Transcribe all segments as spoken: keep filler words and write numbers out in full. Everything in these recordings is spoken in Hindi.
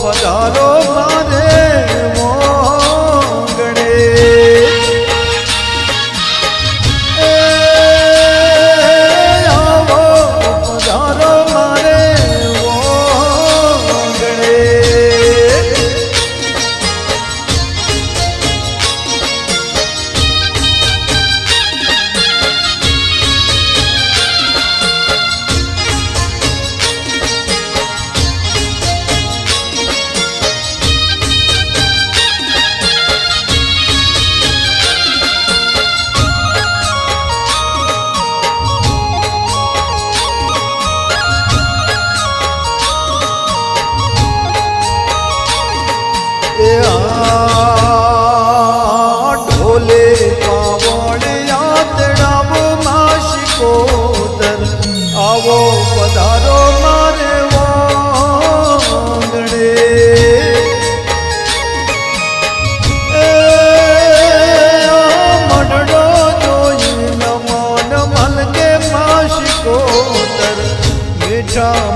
पधारो मारे मोंगणे ए आवो पधारो मारे मोंगणे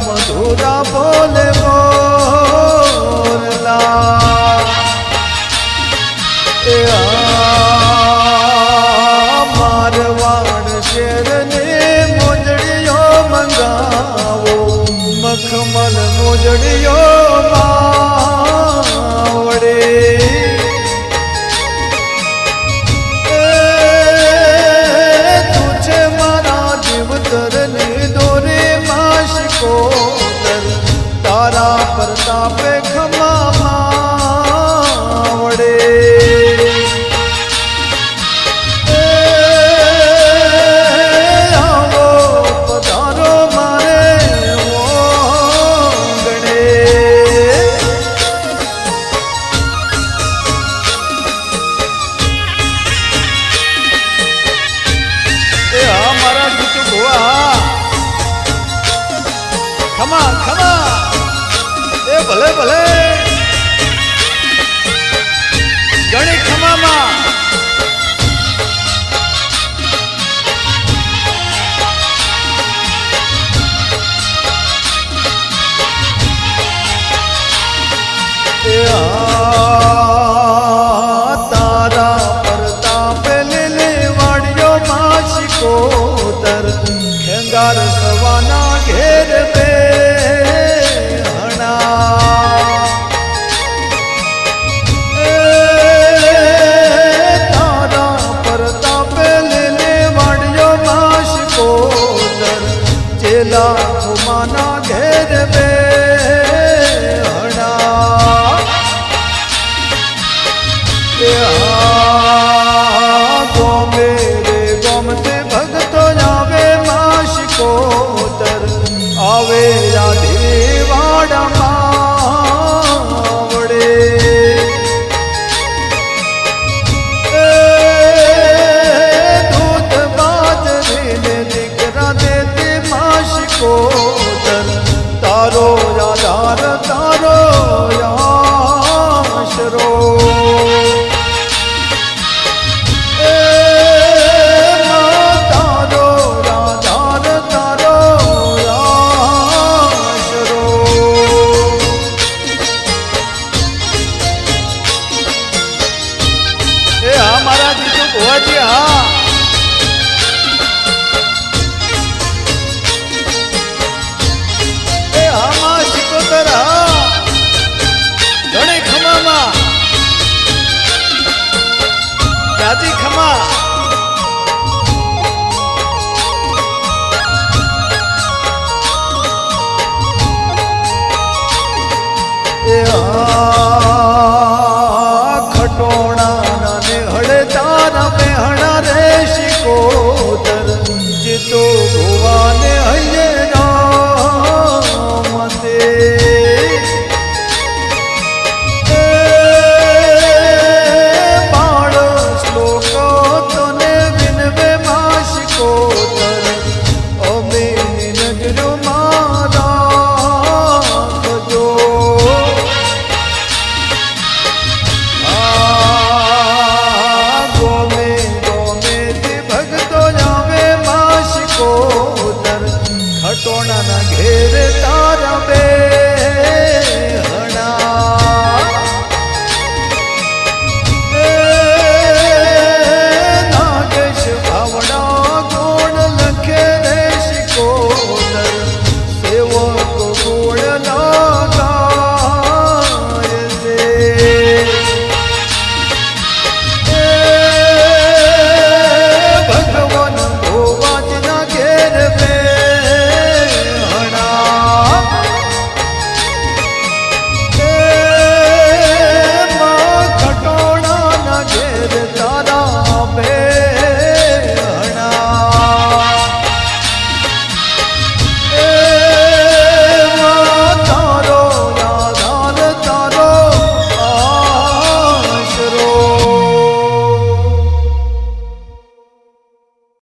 मधुरा बोले बोला मारवाड़ शेर ने मोजड़ियों मंगाओ मखमल मोजड़ियों Oh